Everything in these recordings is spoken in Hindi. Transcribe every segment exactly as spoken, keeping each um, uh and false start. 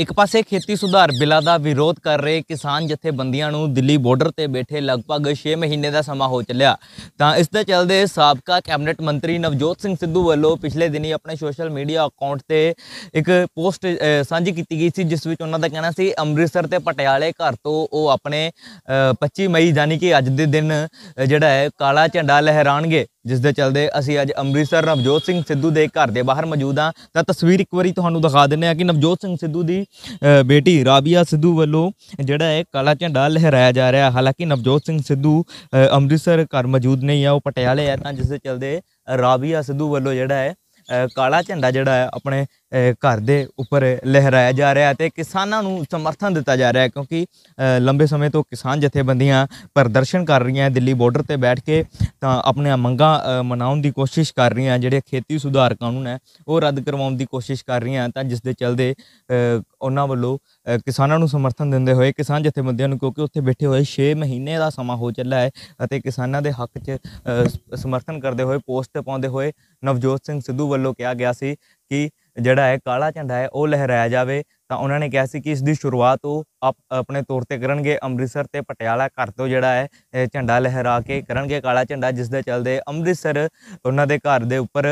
एक पासे खेती सुधार बिलों का विरोध कर रहे किसान जथेबंदियां नूं दिल्ली बॉर्डर ते बैठे लगभग छे महीने का समा हो चलिया तो इस दे चलदे साबका कैबिनेट मंत्री नवजोत सिंह सिद्धू वालों पिछले दिन ही अपने सोशल मीडिया अकाउंट ते एक पोस्ट सांझी की गई थी जिस विच उन्हां दा कहना सी अमृतसर ते पटियाले घर तो वो अपने पच्ची मई यानी कि अज दे दिन जिहड़ा है काला झंडा लहराणगे। जिस दे चलते असी अज अमृतसर नवजोत सिंह सिद्धू के घर के बाहर मौजूद हाँ तो तस्वीर एक बार तुहानू दिखा देने कि नवजोत सिंह सिद्धू की बेटी राबिया सिद्धू वालों जिहड़ा है काला झंडा लहराया जा रहा। हालांकि नवजोत सिंह सिद्धू अमृतसर घर मौजूद नहीं है, वो पटियाले है, तो जिस दे चलते राबिया सिद्धू वालों जिहड़ा है काला झंडा जिहड़ा है अपने घर के उपर लहराया जा रहा है, किसानों को समर्थन दिता जा रहा है क्योंकि लंबे समय तो किसान जथेबंदियां प्रदर्शन कर रही हैं दिल्ली बॉर्डर पर बैठ के, तो अपनी मंगां मनाने की कोशिश कर रही हैं, जिहड़े खेती सुधार कानून है वो रद्द करवाने की कोशिश कर रही हैं, तो जिस दे चलते उन्हां वल्लों किसानों को समर्थन देंदे हुए किसान जथेबंदियां नूं क्योंकि उत्थे बैठे हुए छे महीने का समा हो चला है और किसानों के हक च समर्थन करते हुए पोस्ट पाते हुए नवजोत सिंह सिद्धू वालों कहा गया सी कि जड़ा है काला झंडा है वह लहराया जाए, तो उन्होंने कहा कि इसकी शुरुआत वो आप अपने तौर पर करे अमृतसर ते पटियाला घर तो जड़ा है झंडा लहरा के करे काला झंडा, जिस दे चलते अमृतसर उन्होंने घर के उपर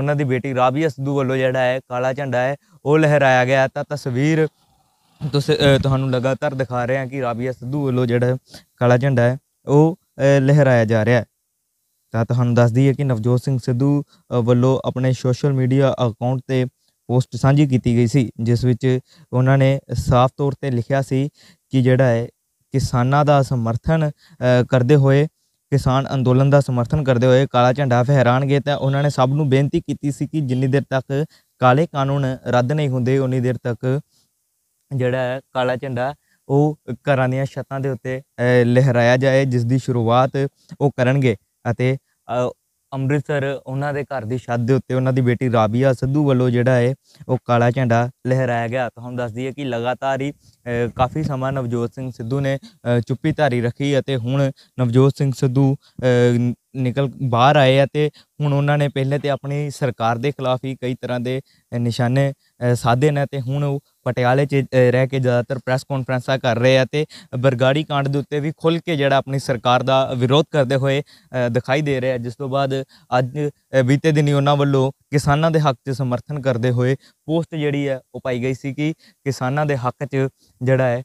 उन्होंने बेटी राबिया सिद्धू वालों जड़ा है काला झंडा है वह लहराया गया। तो तस्वीर तुहानू लगातार दिखा रहे हैं कि राबिया सिद्धू वालों जड़ा काला झंडा है वो लहराया जा रहा है। तो तुहानू दस दईए कि नवजोत सिंह सिद्धू वालों अपने सोशल मीडिया अकाउंट से पोस्ट सांझी की गई सी जिस विच उन्होंने साफ तौर पर लिखा सी कि जिहड़ा है किसानों का समर्थन करते हुए किसान अंदोलन का समर्थन करते हुए काला झंडा फहराणगे। तो उन्होंने सबनों बेनती की सी कि जिन्नी देर तक काले कानून रद्द नहीं हुंदे उन्नी देर तक जिहड़ा है काला झंडा वह घरां दीआं छतां दे उत्ते लहराया जाए, जिस दी शुरुआत वह करनगे। अमृतसर उन्होंने घर की छत के उत्ते उन्होंने बेटी राबिया सिद्धू वालों जिहड़ा है वह काला झंडा लहराया गया। तो हम दस दईए कि लगातार ही काफ़ी समा नवजोत सिंह सिद्धू ने चुप्पी धारी रखी और हुण नवजोत सिंह सिद्धू निकल बाहर आए तो हुण उन्होंने पहले तो अपनी सरकार के खिलाफ ही कई तरह के निशाने साधे ने, तो हुण पटियाले च रह के ज़्यादातर प्रैस कॉन्फ्रेंसा कर रहे हैं तो बरगाड़ी कांड के उत्ते भी खुल के जड़ा अपनी सरकार का विरोध करते हुए दिखाई दे रहे हैं। जिस तो बाद अज बीते दिन ही उन्होंने वालों किसानों के हक च समर्थन करते हुए पोस्ट जिहड़ी है वो पाई गई सी कि किसानों के हक च जड़ा है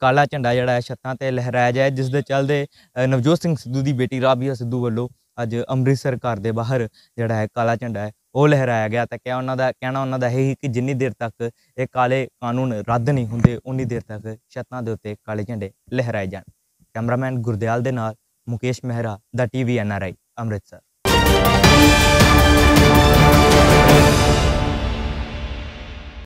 काला झंडा जड़ा है छत्तां ते लहराया जाए, जिस दे चलदे नवजोत सिंह सिद्धू की बेटी राबिया सिद्धू वालों अज अमृतसर घर के बाहर जड़ा है काला झंडा है वह लहराया गया। तो क्या उन्होंने कहना उन्होंने यही कि जिन्नी देर तक ये काले कानून रद्द नहीं होंगे उन्नी देर तक छत्तां दे उत्ते काले झंडे लहराए जाण। कैमरामैन गुरदेयाल दे नाल मुकेश मेहरा दा T V N R I Amritsar.